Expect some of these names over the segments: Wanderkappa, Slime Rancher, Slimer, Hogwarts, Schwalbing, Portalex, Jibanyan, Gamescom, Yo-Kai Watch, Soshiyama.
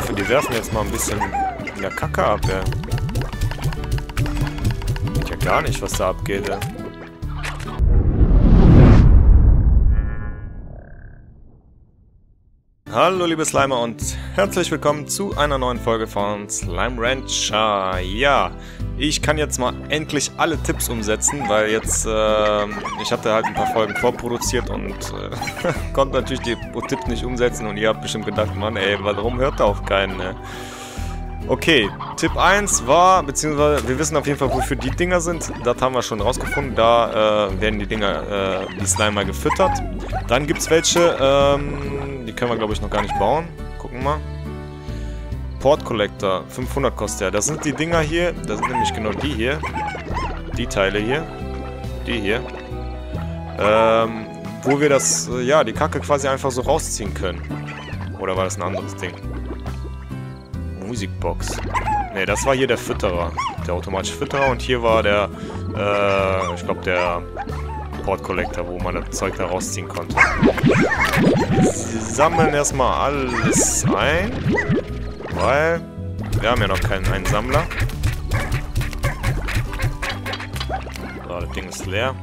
hoffe, die werfen jetzt mal ein bisschen in der Kacke ab, ey. Geht ja gar nicht, was da abgeht, ey. Hallo liebe Slimer und herzlich willkommen zu einer neuen Folge von Slime Rancher. Ja, ich kann jetzt mal endlich alle Tipps umsetzen, weil jetzt, ich hatte halt ein paar Folgen vorproduziert und konnte natürlich die Tipps nicht umsetzen und ihr habt bestimmt gedacht, Mann ey, warum hört da auf keinen, ne? Okay, Tipp 1 war, beziehungsweise wir wissen auf jeden Fall, wofür die Dinger sind. Das haben wir schon rausgefunden. Da werden die Dinger, die Slimer gefüttert. Dann gibt es welche, die können wir glaube ich noch gar nicht bauen. Gucken wir mal. Port Collector, 500 kostet der. Das sind die Dinger hier, das sind nämlich genau die hier. Die Teile hier. Die hier. Wo wir das, ja, die Kacke quasi einfach so rausziehen können. Oder war das ein anderes Ding? Musikbox. Ne, das war hier der Fütterer. Der automatische Fütterer und hier war der, ich glaube der Port Collector, wo man das Zeug da rausziehen konnte. Wir sammeln erstmal alles ein, weil wir haben ja noch keinen Einsammler. So, das Ding ist leer.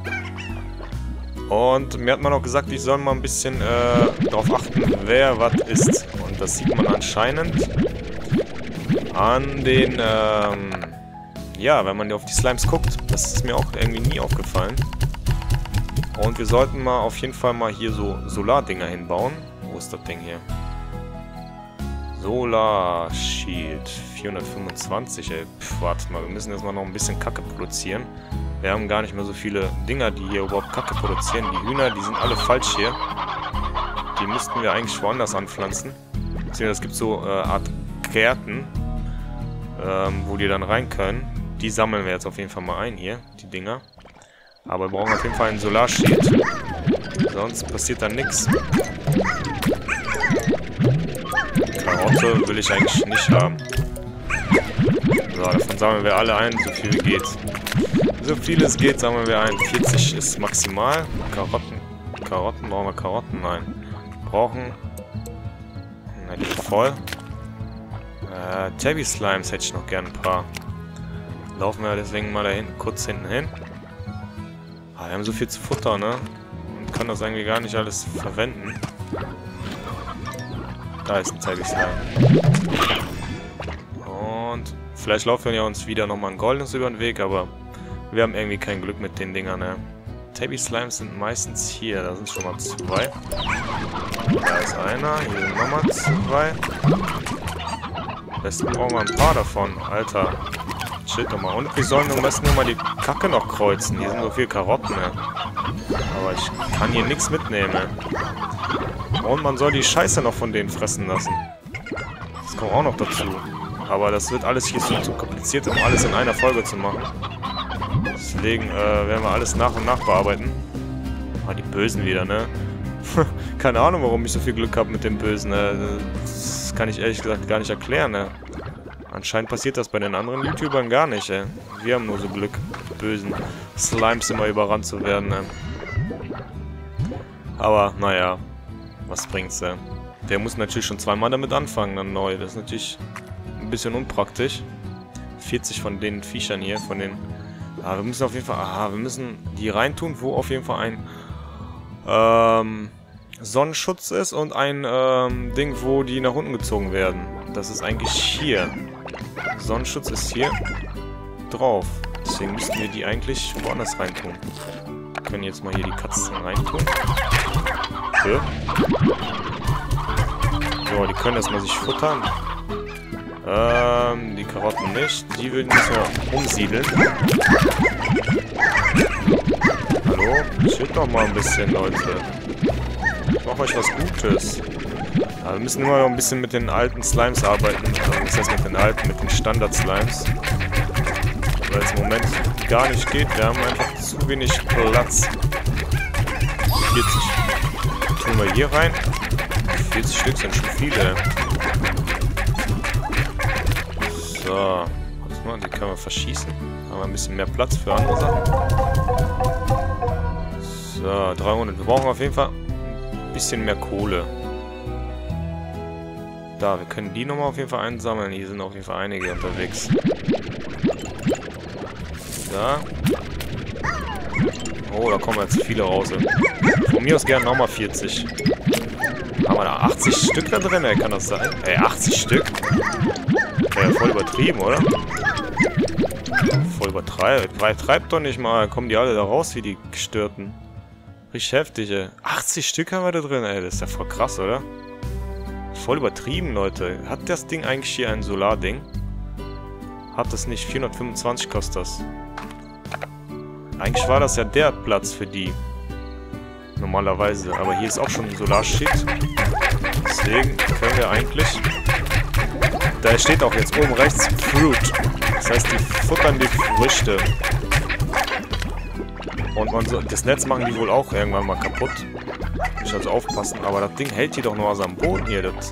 Und mir hat man auch gesagt, ich soll mal ein bisschen darauf achten, wer was ist. Und das sieht man anscheinend an den, ja, wenn man auf die Slimes guckt. Das ist mir auch irgendwie nie aufgefallen. Und wir sollten mal auf jeden Fall mal hier so Solardinger hinbauen. Wo ist das Ding hier? Solar Shield 425, ey. Pff, wartet mal, wir müssen jetzt mal noch ein bisschen Kacke produzieren. Wir haben gar nicht mehr so viele Dinger, die hier überhaupt Kacke produzieren. Die Hühner, die sind alle falsch hier. Die müssten wir eigentlich woanders anpflanzen. Es gibt so Art Gärten, wo die dann rein können. Die sammeln wir jetzt auf jeden Fall mal ein hier, die Dinger. Aber wir brauchen auf jeden Fall einen Solarschild. Sonst passiert da nichts. Karotte will ich eigentlich nicht haben. So, davon sammeln wir alle ein, so viel geht. So viel es geht, sammeln wir ein. 40 ist maximal. Karotten. Karotten, brauchen wir Karotten? Nein. Brauchen. Na, die sind voll. Tabby Slimes hätte ich noch gerne ein paar. Laufen wir deswegen mal dahin, kurz hinten hin. Ah, wir haben so viel zu futtern, ne? Und können das irgendwie gar nicht alles verwenden. Da ist ein Tabby Slime. Und vielleicht laufen wir uns wieder nochmal ein goldenes über den Weg, aber wir haben irgendwie kein Glück mit den Dingern, ne? Tabby Slimes sind meistens hier. Da sind schon mal zwei. Da ist einer. Hier sind nochmal zwei. Am besten brauchen wir ein paar davon. Alter. Shit nochmal. Und wir sollen am besten nur mal die Kacke noch kreuzen. Hier sind so viel Karotten, ne? Aber ich kann hier nichts mitnehmen, ne? Und man soll die Scheiße noch von denen fressen lassen. Das kommt auch noch dazu. Aber das wird alles hier so kompliziert, um alles in einer Folge zu machen. Deswegen werden wir alles nach und nach bearbeiten. Ah, die Bösen wieder, ne? Keine Ahnung, warum ich so viel Glück habe mit den Bösen, ne? Das kann ich ehrlich gesagt gar nicht erklären, ne? Anscheinend passiert das bei den anderen YouTubern gar nicht, ey. Wir haben nur so Glück, bösen Slimes immer überrannt zu werden, ey. Aber, naja, was bringt's, ey. Der muss natürlich schon zweimal damit anfangen, dann neu. Das ist natürlich ein bisschen unpraktisch. 40 von den Viechern hier, von den... Ah, wir müssen auf jeden Fall... Ah, wir müssen die reintun, wo auf jeden Fall ein... Sonnenschutz ist und ein Ding, wo die nach unten gezogen werden. Das ist eigentlich hier. Sonnenschutz ist hier drauf. Deswegen müssten wir die eigentlich woanders reintun. Wir können jetzt mal hier die Katzen reintun. Okay. So, die können erstmal sich futtern. Die Karotten nicht. Die würden wir umsiedeln. Hallo? Chillt doch mal ein bisschen, Leute. Ich mache euch was Gutes. Aber wir müssen immer noch ein bisschen mit den alten Slimes arbeiten. Das heißt mit den alten, mit den Standard-Slimes. Weil es im Moment gar nicht geht. Wir haben einfach zu wenig Platz. 40 tun wir hier rein. 40 Stück sind schon viele. So. Was machen wir? Die können wir verschießen. Da haben wir ein bisschen mehr Platz für andere Sachen. So, 300. Wir brauchen auf jeden Fall ein bisschen mehr Kohle. Da, wir können die nochmal auf jeden Fall einsammeln. Hier sind auf jeden Fall einige unterwegs. Da. Oh, da kommen jetzt viele raus. Von mir aus gerne nochmal 40. Haben wir da 80 Stück da drin? Ey, kann das sein? Ey, 80 Stück? Ey, voll übertrieben, oder? Voll übertreibt. Treibt doch nicht mal. Kommen die alle da raus wie die Gestörten. Richtig heftig, ey. 80 Stück haben wir da drin, ey. Das ist ja voll krass, oder? Voll übertrieben, Leute. Hat das Ding eigentlich hier ein Solarding? Hat das nicht? 425 kostet das. Eigentlich war das ja der Platz für die. Normalerweise. Aber hier ist auch schon ein Solarschild. Deswegen können wir eigentlich... Da steht auch jetzt oben rechts Fruit. Das heißt, die futtern die Früchte. Und man so, das Netz machen die wohl auch irgendwann mal kaputt. Ich also aufpassen. Aber das Ding hält die doch nur was am Boden hier. Das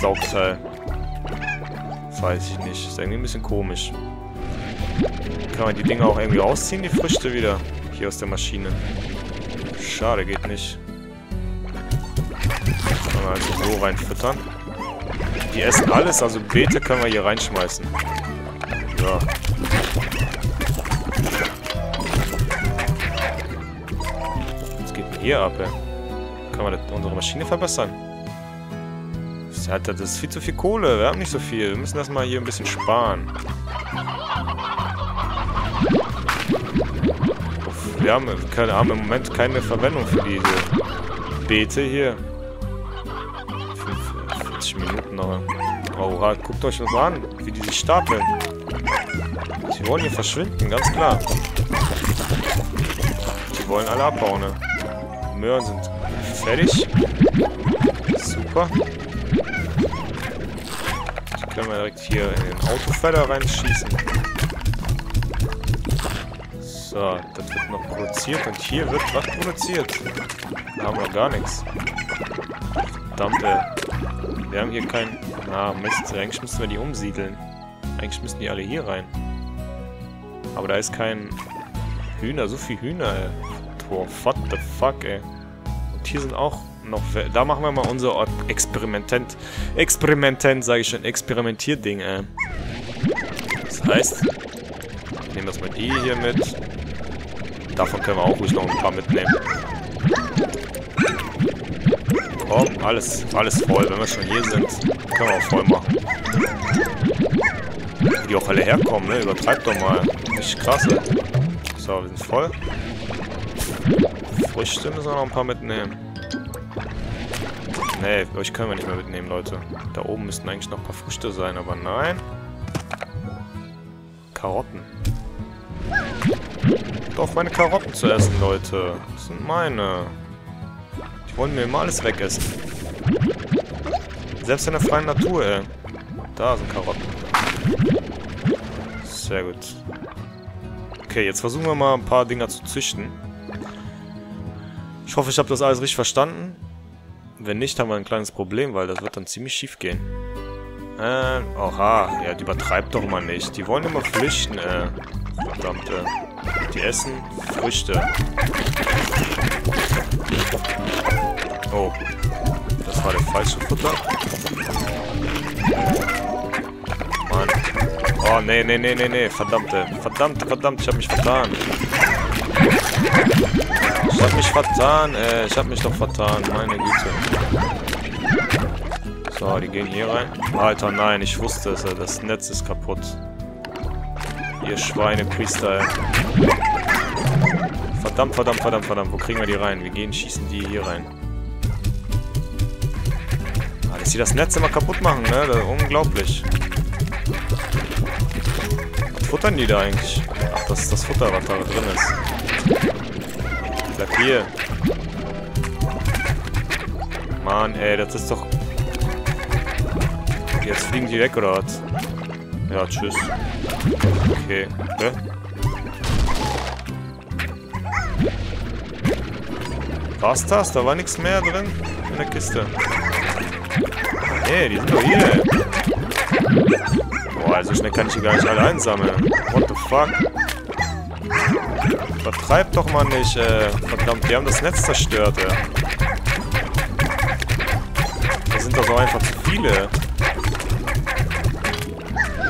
Saugteil. Das weiß ich nicht. Ist irgendwie ein bisschen komisch. Kann man die Dinger auch irgendwie rausziehen, die Früchte wieder? Hier aus der Maschine. Schade, geht nicht. Können wir also so reinfüttern. Die essen alles, also Beete können wir hier reinschmeißen. Ja. Was geht denn hier ab, ey? Können wir unsere Maschine verbessern? Das ist viel zu viel Kohle, wir haben nicht so viel. Wir müssen das mal hier ein bisschen sparen. Wir haben, im Moment keine Verwendung für diese Beete hier. 45 Minuten noch. Oha, guckt euch das an, wie die sich stapeln. Die wollen hier verschwinden, ganz klar. Die wollen alle abbauen, ne? Möhren sind fertig. Super. Die können wir direkt hier in den Autofeller reinschießen. So, das wird noch produziert und hier wird was produziert. Da haben wir gar nichts. Verdammt, ey. Wir haben hier keinen... Na, Mist, eigentlich müssen wir die umsiedeln. Eigentlich müssen die alle hier rein. Aber da ist kein... Hühner, so viel Hühner, ey. Boah, what the fuck, ey. Und hier sind auch noch... Da machen wir mal unser Experimentierding, ey. Das heißt... Nehmen wir erstmal die hier mit. Davon können wir auch ruhig noch ein paar mitnehmen. Komm, alles voll. Wenn wir schon hier sind, können wir auch voll machen. Wie die auch alle herkommen, ne? Übertreibt doch mal. Richtig krass, ey. So, wir sind voll. Früchte müssen wir noch ein paar mitnehmen. Ne, euch können wir nicht mehr mitnehmen, Leute. Da oben müssten eigentlich noch ein paar Früchte sein, aber nein. Karotten. Auf meine Karotten zu essen, Leute. Das sind meine. Die wollen mir immer alles wegessen. Selbst in der freien Natur, ey. Da sind Karotten. Sehr gut. Okay, jetzt versuchen wir mal ein paar Dinger zu züchten. Ich hoffe, ich habe das alles richtig verstanden. Wenn nicht, haben wir ein kleines Problem, weil das wird dann ziemlich schief gehen. Oha. Ja, die übertreibt doch mal nicht. Die wollen immer flüchten, ey. Verdammt, ey. Die essen Früchte. Oh. Das war der falsche Futter. Mann. Oh, nee. Verdammt. Ich hab mich vertan. Ich hab mich doch vertan. Meine Güte. So, die gehen hier rein. Alter, nein. Ich wusste es. Das Netz ist kaputt. Ihr Schweinepriester. Verdammt. Wo kriegen wir die rein? Wir gehen, schießen die hier rein. Ah, dass sie das Netz immer kaputt machen, ne? Das ist unglaublich. Was futtern die da eigentlich? Ach, das ist das Futter, was da drin ist. Bleib hier. Mann, ey, das ist doch... Jetzt fliegen die weg, oder was? Ja, tschüss. Okay. Hä? War's das? Da war nichts mehr drin in der Kiste. Hey, die sind doch hier. Boah, so schnell kann ich die gar nicht alle einsammeln. What the fuck? Vertreibt doch mal nicht, verdammt, die haben das Netz zerstört, ey. Da sind doch so einfach zu viel. viele.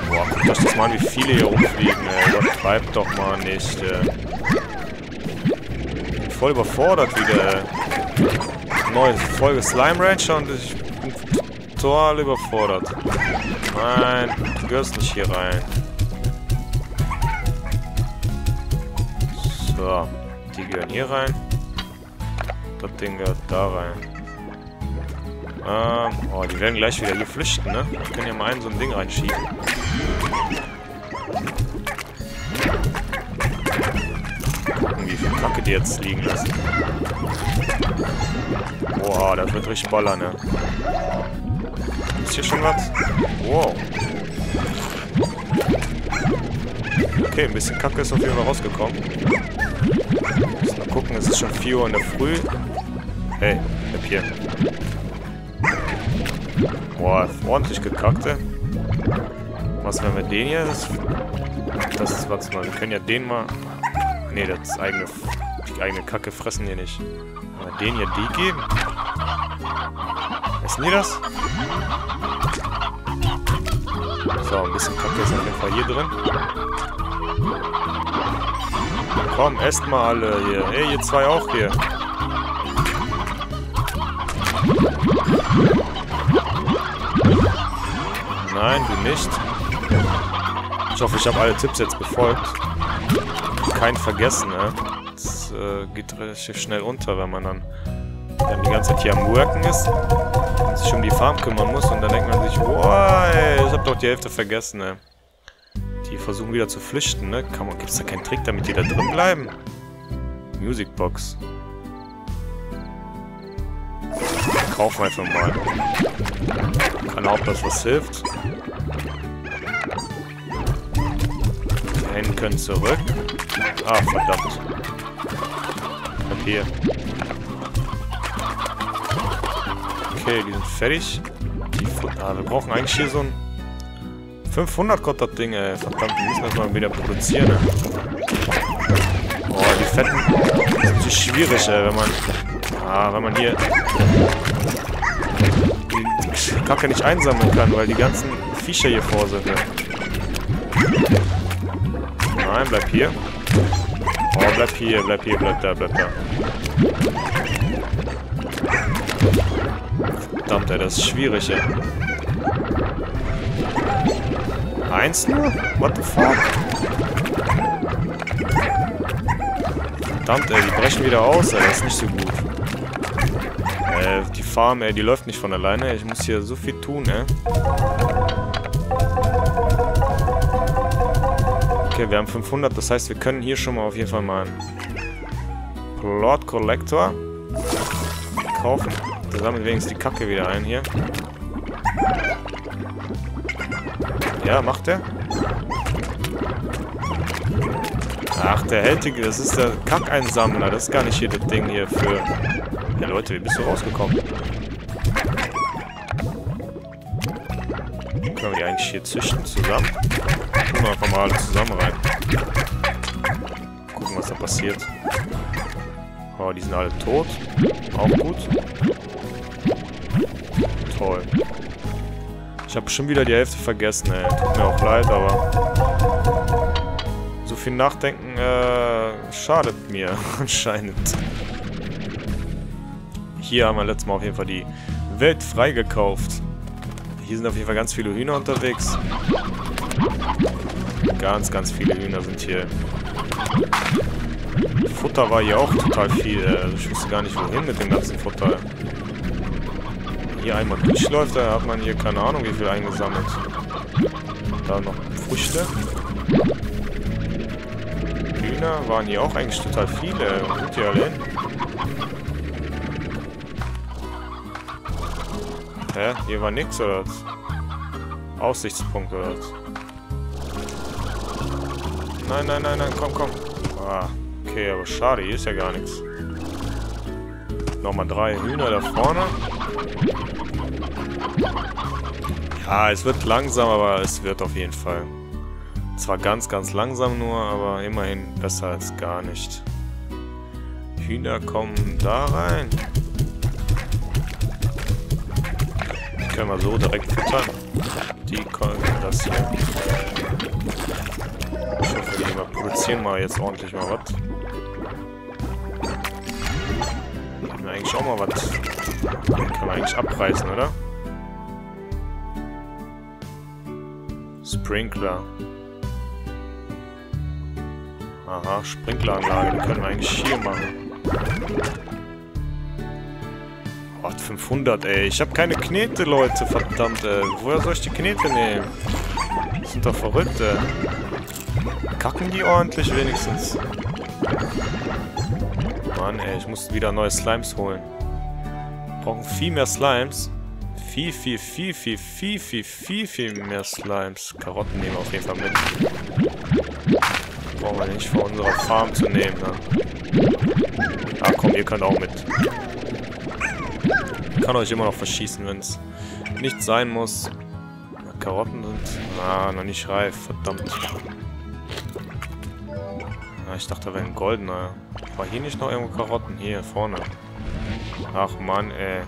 Boah, guckt euch das mal an, wie viele hier rumfliegen, ey. Übertreibt doch mal nicht, ey. Bin voll überfordert wieder, ey. Neue Folge Slime Rancher und ich bin total überfordert. Nein, du gehörst nicht hier rein. So, die gehören hier rein. Das Ding gehört da rein. Oh, die werden gleich wieder hier flüchten, ne? Ich kann ja mal einen so ein Ding reinschieben. Gucken, wie viel Kacke die jetzt liegen lassen. Boah, das wird richtig ballern, ne? Ist hier schon was? Wow. Okay, ein bisschen Kacke ist auf jeden Fall rausgekommen. Müssen mal gucken, es ist schon 4 Uhr in der Früh. Hey, bleib hier. Boah, ordentlich gekackt, ey. Was wäre mit denen hier? Das ist, warte mal, wir können ja den mal... Ne, das eigene... Die eigene Kacke fressen hier nicht. Aber denen hier die geben? Essen die das? So, ein bisschen Kacke ist auf jeden Fall hier drin. Komm, esst mal alle hier. Ey, ihr zwei auch hier. Nein, du nicht. Ich hoffe, ich habe alle Tipps jetzt befolgt. Kein vergessen, ne? Das geht relativ schnell unter, wenn man dann die ganze Zeit hier am Worken ist und sich um die Farm kümmern muss. Und dann denkt man sich, boah, ey, ich habe doch die Hälfte vergessen, ne? Die versuchen wieder zu flüchten, ne? Gibt es da keinen Trick, damit die da drin bleiben? Music Box. Kaufen einfach mal. Kann auch, dass was hilft. Die Hände können zurück. Ah, verdammt. Und hier. Okay, die sind fertig. Wir brauchen eigentlich hier so ein 500 Gott, das Ding, ey. Verdammt, wir müssen das mal wieder produzieren. Boah, die Fetten. Das ist natürlich schwierig, ey, wenn man... Ah, wenn man hier... die Kacke nicht einsammeln kann, weil die ganzen Viecher hier vor sind. Ja. Nein, bleib hier. Oh, bleib hier, bleib hier, bleib da, bleib da. Verdammt, ey, das ist schwierig, ey. Eins nur? What the fuck? Verdammt, ey, die brechen wieder aus, ey, das ist nicht so gut. Die Farm, ey, die läuft nicht von alleine. Ich muss hier so viel tun, ey. Okay, wir haben 500. Das heißt, wir können hier schon mal auf jeden Fall mal einen Plot Collector kaufen. Da sammelt wenigstens die Kacke wieder ein hier. Ja, macht er. Ach, der Hältige, das ist der Kackeinsammler. Das ist gar nicht hier das Ding hier für... Ja, Leute, wie bist du rausgekommen? Können wir die eigentlich hier züchten zusammen? Gucken wir einfach mal alle zusammen rein. Gucken, was da passiert. Oh, die sind alle tot. Auch gut. Toll. Ich habe schon wieder die Hälfte vergessen, ey. Tut mir auch leid, aber... so viel Nachdenken schadet mir anscheinend. Hier haben wir letztes Mal auf jeden Fall die Welt freigekauft. Hier sind auf jeden Fall ganz viele Hühner unterwegs. Ganz, ganz viele Hühner sind hier. Futter war hier auch total viel. Ich wusste gar nicht, wohin mit dem ganzen Futter. Hier einmal durchläuft, da hat man hier keine Ahnung, wie viel eingesammelt. Da noch Früchte. Hühner waren hier auch eigentlich total viele. Wo sind die alle hin? Hä? Hier war nix, oder was? Aussichtspunkt, oder was? Nein, nein, nein, nein, komm, komm. Ah, okay, aber schade, hier ist ja gar nichts. Nochmal 3 Hühner da vorne. Ja, es wird langsam, aber es wird auf jeden Fall. Zwar ganz, ganz langsam nur, aber immerhin besser als gar nicht. Hühner kommen da rein. können wir so direkt füttern. Die können das hier. Ich hoffe, wir produzieren mal jetzt ordentlich mal was. Können wir eigentlich auch mal was. Können wir eigentlich abreißen, oder? Sprinkler. Aha, Sprinkleranlage, die können wir eigentlich hier machen. 8500, ey. Ich habe keine Knete, Leute, verdammt, ey. Woher soll ich die Knete nehmen? Das sind doch verrückt, ey. Kacken die ordentlich wenigstens? Mann, ey, ich muss wieder neue Slimes holen. Wir brauchen viel mehr Slimes. Viel mehr Slimes. Karotten nehmen wir auf jeden Fall mit. Brauchen wir nicht vor unserer Farm zu nehmen, ne? Ah, komm, ihr könnt auch mit. Ich kann euch immer noch verschießen, wenn es nicht sein muss. Na, Karotten sind... Ah, noch nicht reif, verdammt. Ah, ich dachte, da wären goldener. War hier nicht noch irgendwo Karotten? Hier, vorne. Ach, Mann, ey.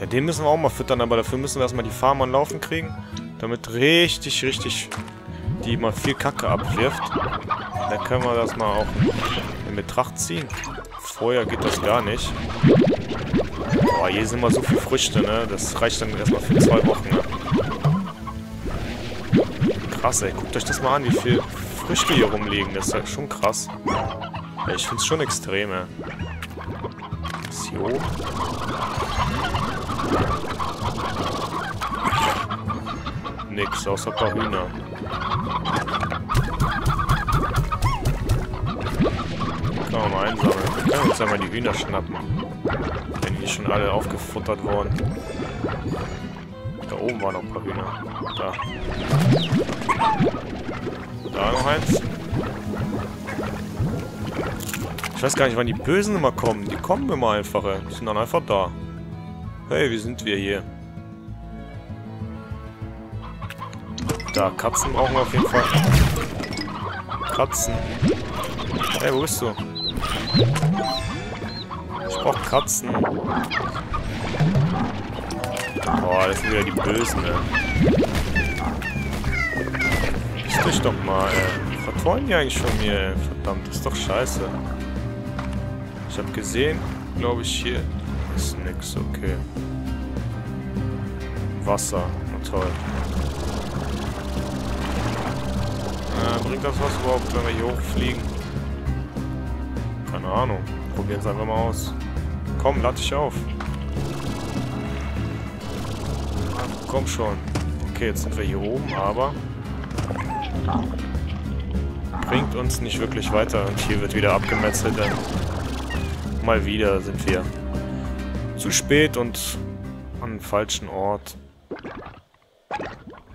Ja, den müssen wir auch mal füttern, aber dafür müssen wir erstmal die Farm an Laufen kriegen, damit richtig die mal viel Kacke abwirft. Dann können wir das mal auch in Betracht ziehen. Vorher geht das gar nicht. Boah, hier sind immer so viele Früchte, ne? Das reicht dann erstmal für 2 Wochen, ne? Krass, ey. Guckt euch das mal an, wie viele Früchte hier rumliegen. Das ist ja schon krass. Ja, ich find's schon extrem, ey. Ist hier oben? Nix, außer ein paar Hühner. Können wir mal einsammeln. Wir können uns einmal die Hühner schnappen. Wenn die schon alle aufgefuttert wurden. Da oben waren noch ein paar Hühner. Da. Da noch eins. Ich weiß gar nicht, wann die Bösen immer kommen. Die kommen immer einfach. Die sind dann einfach da. Hey, wie sind wir hier? Da, Katzen brauchen wir auf jeden Fall. Katzen. Hey, wo bist du? Ich brauch Katzen. Boah, das sind wieder die Bösen, ey. Lass dich doch mal, ey. Was wollen die eigentlich von mir, ey? Verdammt, das ist doch scheiße. Ich hab gesehen, glaube ich, hier ist nix, okay. Wasser, na toll. Bringt das was überhaupt, wenn wir hier hochfliegen? Keine Ahnung. Probieren es einfach mal aus. Komm, lad dich auf. Komm schon. Okay, jetzt sind wir hier oben, aber... Bringt uns nicht wirklich weiter. Und hier wird wieder abgemetzelt. Mal wieder sind wir zu spät und an den falschen Ort.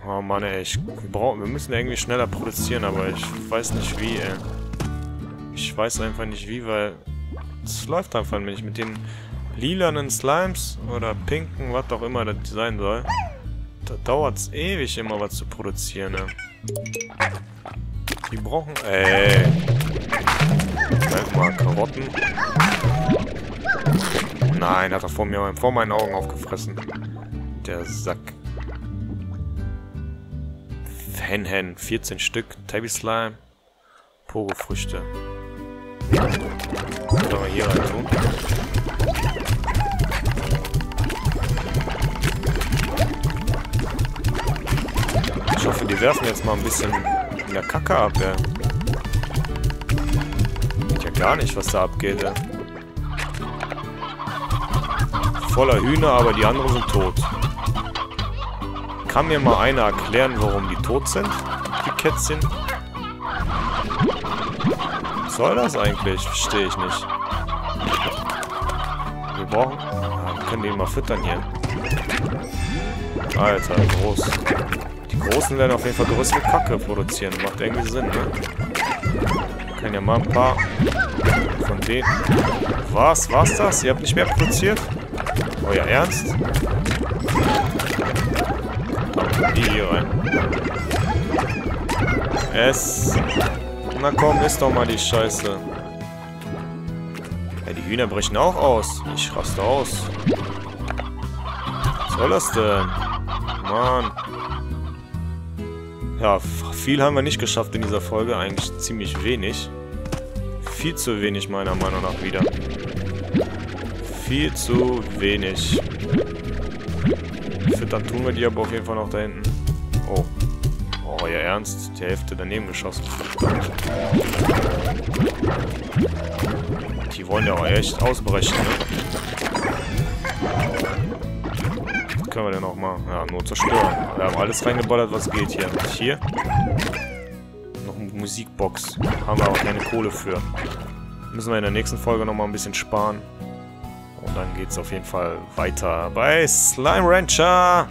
Oh Mann, ey, wir müssen irgendwie schneller produzieren, aber ich weiß nicht wie, ey. Ich weiß einfach nicht wie, weil es läuft einfach nicht. Mit den lilanen Slimes oder pinken, was auch immer das sein soll, da dauert es ewig immer was zu produzieren, ey. Die brauchen... Ey! Bleib mal, Karotten. Nein, hat er vor meinen Augen aufgefressen. Der Sack. Hen-Hen, 14 Stück, Tabby Slime, Pogo-Früchte. Was sollen wir hier rein tun? Ich hoffe, die werfen jetzt mal ein bisschen in der Kacke ab, ey. Geht ja gar nicht, was da abgeht, ey. Voller Hühner, aber die anderen sind tot. Kann mir mal einer erklären, warum die tot sind? Die Kätzchen? Was soll das eigentlich? Verstehe ich nicht. Wir brauchen... Ja, wir können die mal füttern hier. Alter, groß. Die Großen werden auf jeden Fall größere Kacke produzieren. Macht irgendwie Sinn, ne? Wir können ja mal ein paar von denen... Was? War's das? Ihr habt nicht mehr produziert? Euer Ernst? Die hier rein. Es. Na komm, isst doch mal die Scheiße. Ja, die Hühner brechen auch aus. Ich raste aus. soll das denn? Mann. Ja, viel haben wir nicht geschafft in dieser Folge. Eigentlich ziemlich wenig. Viel zu wenig, meiner Meinung nach, wieder. Viel zu wenig. Dann tun wir die aber auf jeden Fall noch da hinten. Oh. Oh, ja, ernst? Die Hälfte daneben geschossen. Die wollen ja auch echt ausbrechen, ne? Das können wir denn noch mal? Ja, nur zerstören. Wir haben alles reingeballert, was geht hier. Hier. Noch eine Musikbox. Haben wir auch keine Kohle für. Müssen wir in der nächsten Folge noch mal ein bisschen sparen. Und dann geht's auf jeden Fall weiter bei Slime Rancher.